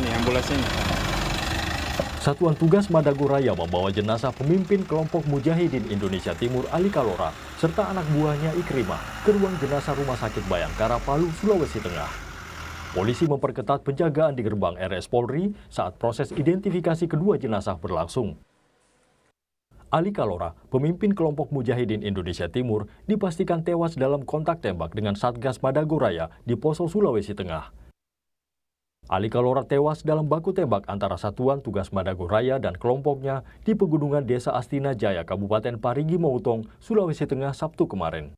ini ambulansnya. Satuan Tugas Madago Raya membawa jenazah pemimpin kelompok Mujahidin Indonesia Timur Ali Kalora serta anak buahnya Ikrimah ke ruang jenazah Rumah Sakit Bhayangkara Palu, Sulawesi Tengah. Polisi memperketat penjagaan di gerbang RS Polri saat proses identifikasi kedua jenazah berlangsung. Ali Kalora, pemimpin kelompok Mujahidin Indonesia Timur, dipastikan tewas dalam kontak tembak dengan Satgas Madago Raya di Poso, Sulawesi Tengah. Ali Kalora tewas dalam baku tembak antara Satuan Tugas Madago Raya dan kelompoknya di pegunungan Desa Astina Jaya, Kabupaten Parigi Mautong, Sulawesi Tengah, Sabtu kemarin.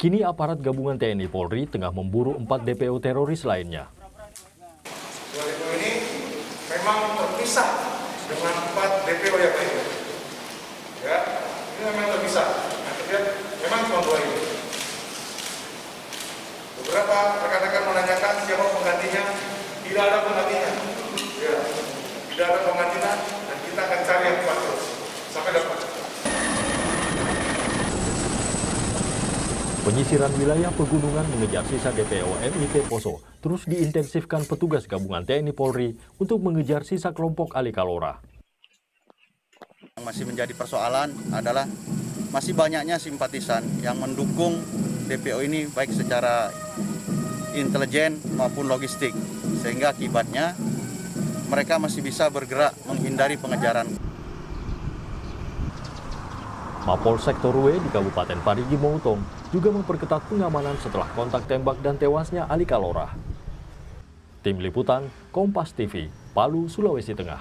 Kini aparat gabungan TNI Polri tengah memburu 4 DPO teroris lainnya. DPO ini memang terpisah dengan 4 DPO yang lain. Ya, ini memang terpisah. Nah, memang cuma 2 ini. Beberapa rekan-rekan menanyakan siapa penggantinya, tidak ada penggantinya. Ya, tidak ada penggantinya dan kita akan cari yang kuat terus sampai dapat. Penyisiran wilayah pegunungan mengejar sisa DPO MIT Poso terus diintensifkan petugas gabungan TNI Polri untuk mengejar sisa kelompok Ali Kalora. Yang masih menjadi persoalan adalah masih banyaknya simpatisan yang mendukung DPO ini baik secara intelijen maupun logistik, sehingga akibatnya mereka masih bisa bergerak menghindari pengejaran. Mapolsek Torue di Kabupaten Parigi Mautong juga memperketat pengamanan setelah kontak tembak dan tewasnya Ali Kalora. Tim Liputan, Kompas TV, Palu, Sulawesi Tengah.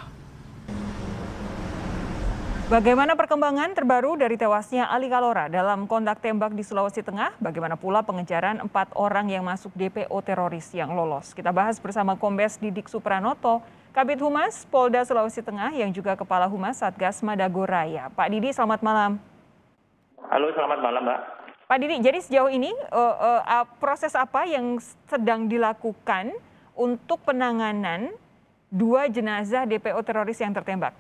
Bagaimana perkembangan terbaru dari tewasnya Ali Kalora dalam kontak tembak di Sulawesi Tengah? Bagaimana pula pengejaran 4 orang yang masuk DPO teroris yang lolos? Kita bahas bersama Kombes Didik Supranoto, Kabid Humas Polda Sulawesi Tengah yang juga Kepala Humas Satgas Madago Raya. Pak Didi, selamat malam. Halo, selamat malam, Mbak. Pak Didi, jadi sejauh ini proses apa yang sedang dilakukan untuk penanganan 2 jenazah DPO teroris yang tertembak?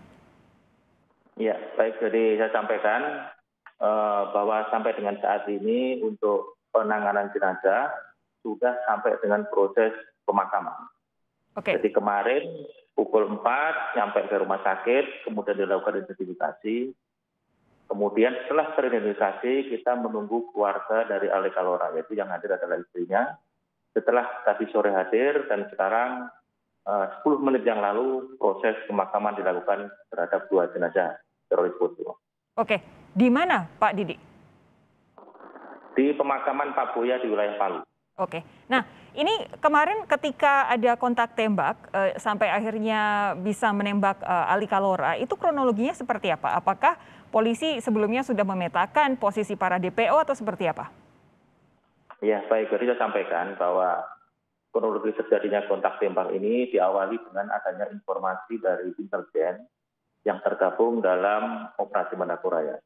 Ya, baik. Jadi saya sampaikan bahwa sampai dengan saat ini untuk penanganan jenazah sudah sampai dengan proses pemakaman. Okay. Jadi kemarin pukul 4 sampai ke rumah sakit, kemudian dilakukan identifikasi. Kemudian setelah teridentifikasi kita menunggu keluarga dari Ali Kalora, yaitu yang hadir adalah istrinya. Setelah tadi sore hadir dan sekarang 10 menit yang lalu proses pemakaman dilakukan terhadap 2 jenazah teroris Poso. Oke, di mana Pak Didi? Di pemakaman Papoya di wilayah Palu. Oke, nah ini kemarin ketika ada kontak tembak sampai akhirnya bisa menembak Ali Kalora, itu kronologinya seperti apa? Apakah polisi sebelumnya sudah memetakan posisi para DPO atau seperti apa? Ya, baik. Jadi saya sampaikan bahwa kronologi terjadinya kontak tembak ini diawali dengan adanya informasi dari intelijen yang tergabung dalam operasi Madago Raya.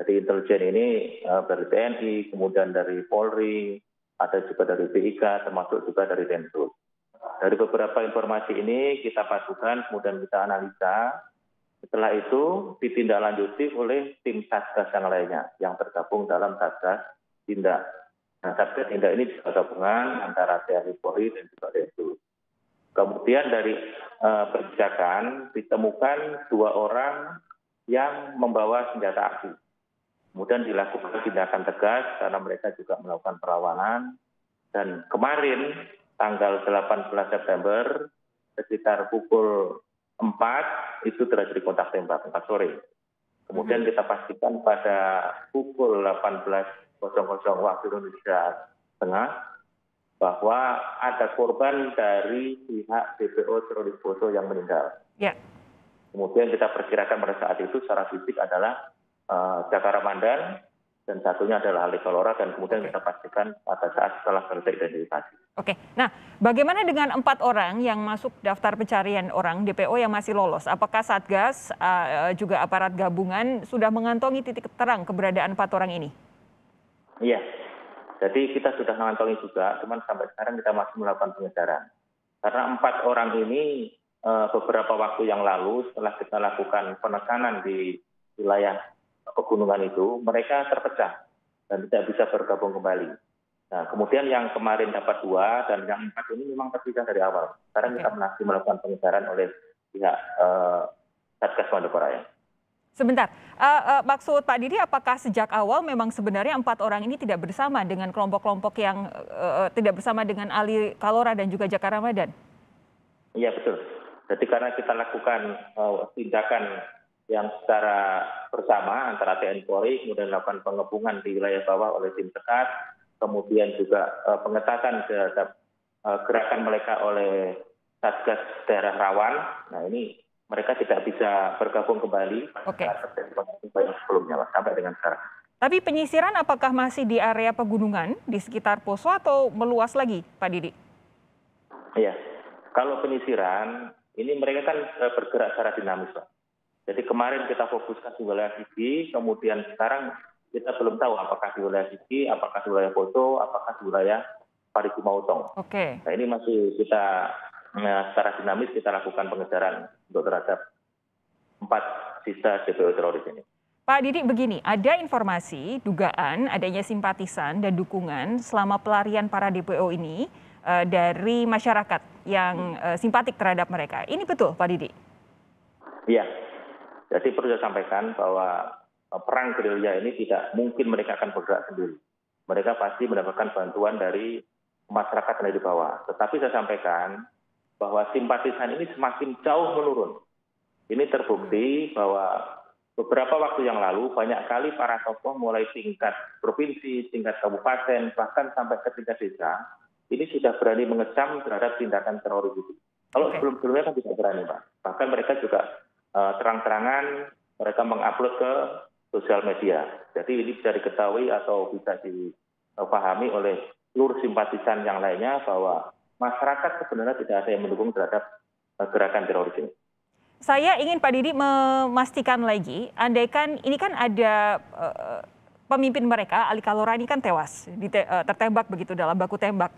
Jadi intelijen ini dari TNI, kemudian dari Polri, ada juga dari BIK, termasuk juga dari Densus. Dari beberapa informasi ini kita padukan, kemudian kita analisa. Setelah itu ditindaklanjuti oleh tim Satgas yang lainnya yang tergabung dalam Satgas Tindak. Nah, Satgas Tindak ini juga gabungan antara TNI Polri dan juga Densus. Kemudian dari perjakan ditemukan 2 orang yang membawa senjata api. Kemudian dilakukan tindakan tegas karena mereka juga melakukan perlawanan. Dan kemarin tanggal 18 September sekitar pukul 4 itu terjadi kontak tembak 4 sore. Kemudian kita pastikan pada pukul 18.00 waktu Indonesia Tengah bahwa ada korban dari pihak DPO teroris Poso yang meninggal. Ya. Kemudian kita perkirakan pada saat itu secara fisik adalah Jaka Ramadhan dan satunya adalah Ali Kalora, dan kemudian kita pastikan pada saat setelah selesai identifikasi. Oke. Nah, bagaimana dengan 4 orang yang masuk daftar pencarian orang DPO yang masih lolos? Apakah Satgas juga aparat gabungan sudah mengantongi titik terang keberadaan 4 orang ini? Iya, jadi kita sudah mengantongi juga, cuman sampai sekarang kita masih melakukan pengejaran. Karena 4 orang ini beberapa waktu yang lalu setelah kita lakukan penekanan di wilayah pegunungan itu, mereka terpecah dan tidak bisa bergabung kembali. Nah, kemudian yang kemarin dapat 2 dan yang 4 ini memang terpisah dari awal. Sekarang kita masih melakukan pengejaran oleh pihak Satgas Madago Raya. Sebentar, maksud Pak Didi, apakah sejak awal memang sebenarnya 4 orang ini tidak bersama dengan kelompok-kelompok yang tidak bersama dengan Ali Kalora dan juga Jaka Ramadhan? Iya, betul. Jadi karena kita lakukan tindakan yang secara bersama antara TNI Polri, kemudian dilakukan pengepungan di wilayah bawah oleh tim Sekat, kemudian juga pengetatan terhadap gerakan mereka oleh Satgas daerah rawan. Nah, ini mereka tidak bisa bergabung kembali pada sebelumnya sampai dengan sekarang. Tapi penyisiran apakah masih di area pegunungan di sekitar Poso atau meluas lagi, Pak Didi? Iya, kalau penyisiran ini mereka kan bergerak secara dinamis, Pak. Jadi kemarin kita fokuskan di wilayah Sigi, kemudian sekarang kita belum tahu apakah di wilayah Sigi, apakah di wilayah Poso, apakah di wilayah Parigi Mautong. Oke. Nah, ini masih kita secara dinamis kita lakukan pengejaran untuk terhadap 4 sisa DPO teroris ini. Pak Didi, begini, ada informasi dugaan adanya simpatisan dan dukungan selama pelarian para DPO ini dari masyarakat yang simpatik terhadap mereka. Ini betul, Pak Didi? Iya. Jadi perlu saya sampaikan bahwa perang gerilya ini tidak mungkin mereka akan bergerak sendiri. Mereka pasti mendapatkan bantuan dari masyarakat yang ada di bawah. Tetapi saya sampaikan bahwa simpatisan ini semakin jauh menurun. Ini terbukti bahwa beberapa waktu yang lalu banyak kali para tokoh mulai tingkat provinsi, tingkat kabupaten, bahkan sampai ke tingkat desa, ini sudah berani mengecam terhadap tindakan teroris itu. Kalau sebelum-sebelumnya kan tidak berani, Pak. Bahkan mereka juga terang-terangan mereka mengupload ke sosial media. Jadi ini bisa diketahui atau bisa dipahami oleh seluruh simpatisan yang lainnya bahwa masyarakat sebenarnya tidak ada yang mendukung terhadap gerakan teroris ini. Saya ingin Pak Didi memastikan lagi, andaikan ini kan ada pemimpin mereka, Ali Kalora ini kan tewas, tertembak begitu dalam baku tembak.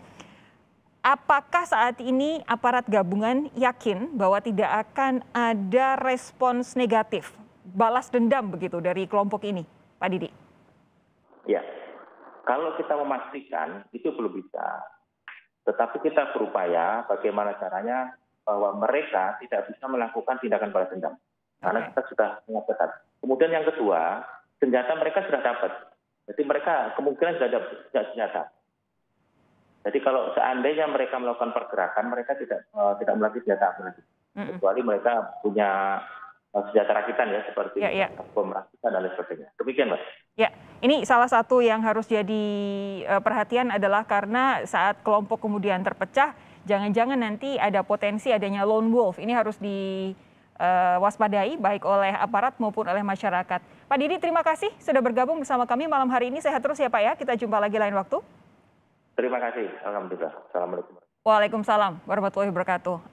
Apakah saat ini aparat gabungan yakin bahwa tidak akan ada respons negatif, balas dendam begitu dari kelompok ini, Pak Didi? Ya, kalau kita memastikan itu belum bisa. Tetapi kita berupaya bagaimana caranya bahwa mereka tidak bisa melakukan tindakan balas dendam. Karena kita sudah mengagetkan. Kemudian yang kedua, senjata mereka sudah dapat. Jadi mereka kemungkinan sudah dapat senjata. Jadi kalau seandainya mereka melakukan pergerakan, mereka tidak melalui senjata api lagi. Kecuali mereka punya senjata rakitan ya, seperti bom rakitan dan lain sebagainya. Demikian, Mas. Ya, ini salah satu yang harus jadi perhatian adalah karena saat kelompok kemudian terpecah, jangan-jangan nanti ada potensi adanya lone wolf. Ini harus diwaspadai baik oleh aparat maupun oleh masyarakat. Pak Didi, terima kasih sudah bergabung bersama kami malam hari ini. Sehat terus ya, Pak ya. Kita jumpa lagi lain waktu. Terima kasih. Alhamdulillah. Assalamualaikum. Waalaikumsalam warahmatullahi wabarakatuh.